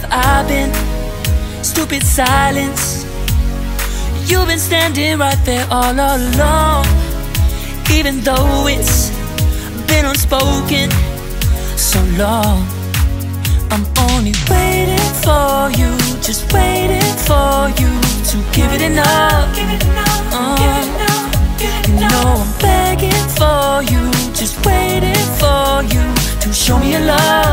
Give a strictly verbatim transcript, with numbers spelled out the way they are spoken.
have I been? Stupid silence. You've been standing right there all along, even though it's been unspoken so long. I'm only waiting for you, just waiting for you to give it enough. uh, You know I'm begging for you, just waiting for you to show me your love.